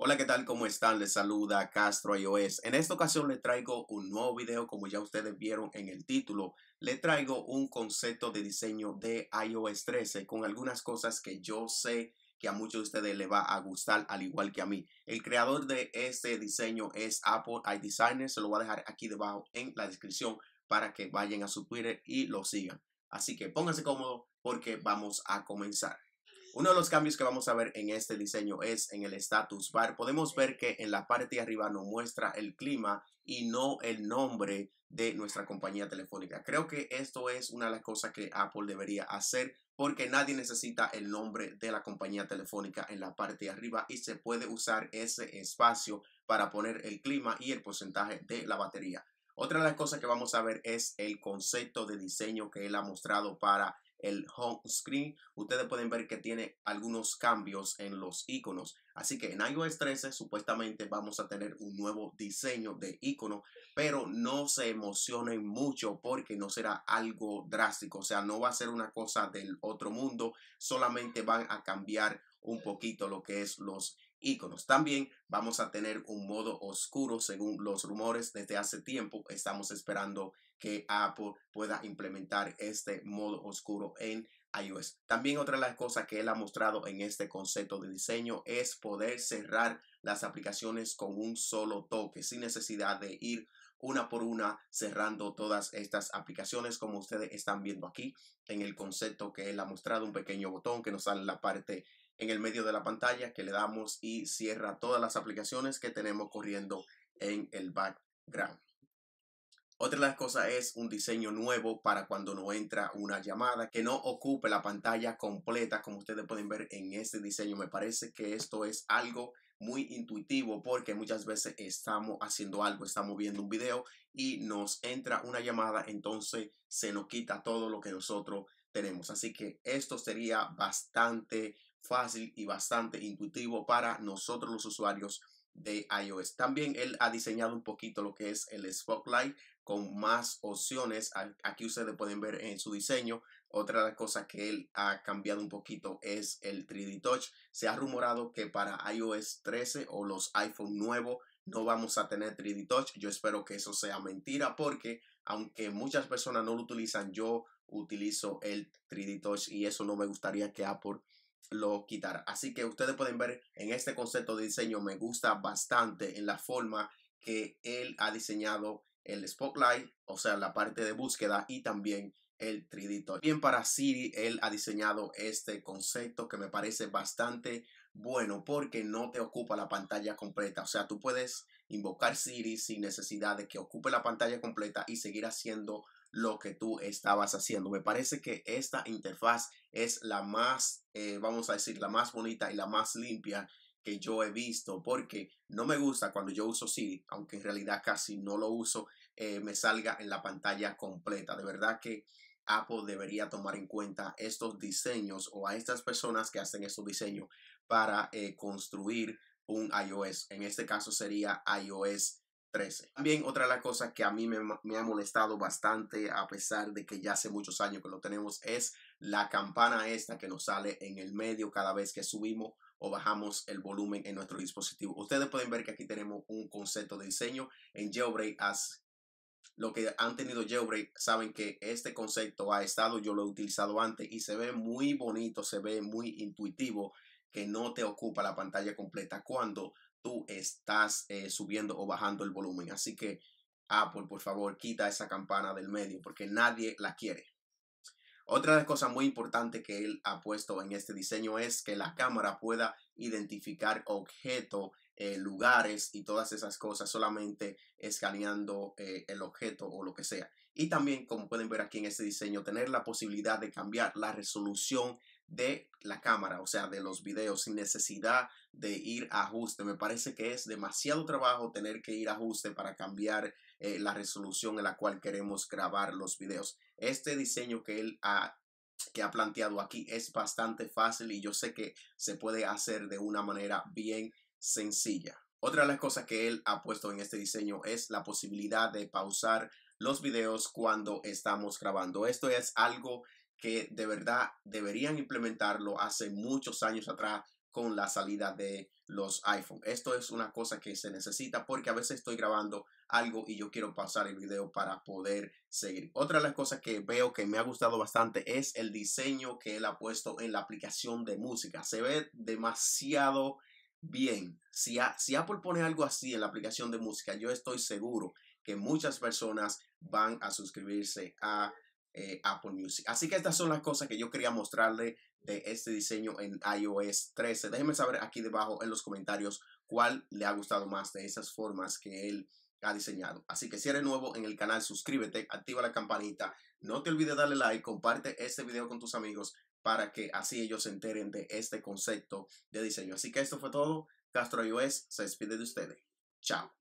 Hola, ¿qué tal? ¿Cómo están? Les saluda Castro iOS. En esta ocasión les traigo un nuevo video. Como ya ustedes vieron en el título, les traigo un concepto de diseño de iOS 13 con algunas cosas que yo sé que a muchos de ustedes les va a gustar, al igual que a mí. El creador de este diseño es Apple iDesigner. Se lo voy a dejar aquí debajo en la descripción para que vayan a su Twitter y lo sigan. Así que pónganse cómodos porque vamos a comenzar. Uno de los cambios que vamos a ver en este diseño es en el status bar. Podemos ver que en la parte de arriba nos muestra el clima y no el nombre de nuestra compañía telefónica. Creo que esto es una de las cosas que Apple debería hacer porque nadie necesita el nombre de la compañía telefónica en la parte de arriba y se puede usar ese espacio para poner el clima y el porcentaje de la batería. Otra de las cosas que vamos a ver es el concepto de diseño que él ha mostrado para el home screen. Ustedes pueden ver que tiene algunos cambios en los iconos. Así que en iOS 13 supuestamente vamos a tener un nuevo diseño de icono, pero no se emocionen mucho porque no será algo drástico. O sea, no va a ser una cosa del otro mundo. Solamente van a cambiar un poquito lo que es los iconos. También vamos a tener un modo oscuro según los rumores. Desde hace tiempo estamos esperando que Apple pueda implementar este modo oscuro en iOS. También otra de las cosas que él ha mostrado en este concepto de diseño es poder cerrar las aplicaciones con un solo toque sin necesidad de ir una por una cerrando todas estas aplicaciones, como ustedes están viendo aquí en el concepto que él ha mostrado. Un pequeño botón que nos sale en la parte en el medio de la pantalla que le damos y cierra todas las aplicaciones que tenemos corriendo en el background. Otra de las cosas es un diseño nuevo para cuando no entra una llamada, que no ocupe la pantalla completa. Como ustedes pueden ver en este diseño, me parece que esto es algo muy intuitivo porque muchas veces estamos haciendo algo, estamos viendo un video y nos entra una llamada, entonces se nos quita todo lo que nosotros tenemos. Así que esto sería bastante fácil y bastante intuitivo para nosotros los usuarios de iOS. También él ha diseñado un poquito lo que es el Spotlight con más opciones. Aquí ustedes pueden ver en su diseño. Otra de las cosas que él ha cambiado un poquito es el 3D Touch. Se ha rumorado que para iOS 13 o los iPhone nuevos no vamos a tener 3D Touch. Yo espero que eso sea mentira porque aunque muchas personas no lo utilizan, yo utilizo el 3D Touch y eso no me gustaría que Apple lo quitar. Así que ustedes pueden ver en este concepto de diseño, me gusta bastante en la forma que él ha diseñado el Spotlight, o sea, la parte de búsqueda y también el 3D Touch. Bien, para Siri, él ha diseñado este concepto que me parece bastante bueno porque no te ocupa la pantalla completa. O sea, tú puedes invocar Siri sin necesidad de que ocupe la pantalla completa y seguir haciendo lo que tú estabas haciendo. Me parece que esta interfaz es la más, vamos a decir, la más bonita y la más limpia que yo he visto porque no me gusta cuando yo uso Siri, aunque en realidad casi no lo uso, me salga en la pantalla completa. De verdad que Apple debería tomar en cuenta estos diseños o a estas personas que hacen estos diseños para construir un iOS. En este caso sería iOS 13. También otra de las cosas que a mí me ha molestado bastante, a pesar de que ya hace muchos años que lo tenemos, es la campana esta que nos sale en el medio cada vez que subimos o bajamos el volumen en nuestro dispositivo. Ustedes pueden ver que aquí tenemos un concepto de diseño en Jailbreak. Lo que han tenido Jailbreak saben que este concepto ha estado, yo lo he utilizado antes y se ve muy bonito, se ve muy intuitivo que no te ocupa la pantalla completa cuando tú estás subiendo o bajando el volumen. Así que Apple, por favor, quita esa campana del medio porque nadie la quiere. Otra de las cosas muy importantes que él ha puesto en este diseño es que la cámara pueda identificar objetos, lugares y todas esas cosas solamente escaneando el objeto o lo que sea. Y también, como pueden ver aquí en este diseño, tener la posibilidad de cambiar la resolución de la cámara, o sea, de los videos sin necesidad de ir a ajuste. Me parece que es demasiado trabajo tener que ir a ajuste para cambiar la resolución en la cual queremos grabar los videos. Este diseño que él ha planteado aquí es bastante fácil y yo sé que se puede hacer de una manera bien sencilla. Otra de las cosas que él ha puesto en este diseño es la posibilidad de pausar los videos cuando estamos grabando. Esto es algo que de verdad deberían implementarlo hace muchos años atrás con la salida de los iPhone. Esto es una cosa que se necesita porque a veces estoy grabando algo y yo quiero pausar el video para poder seguir. Otra de las cosas que veo que me ha gustado bastante es el diseño que él ha puesto en la aplicación de música. Se ve demasiado bien. Si Apple pone algo así en la aplicación de música, yo estoy seguro que muchas personas van a suscribirse a Apple Music. Así que estas son las cosas que yo quería mostrarle de este diseño en iOS 13. Déjenme saber aquí debajo en los comentarios cuál le ha gustado más de esas formas que él ha diseñado. Así que si eres nuevo en el canal, suscríbete, activa la campanita, no te olvides darle like, comparte este video con tus amigos para que así ellos se enteren de este concepto de diseño. Así que esto fue todo. Castro iOS se despide de ustedes. Chao.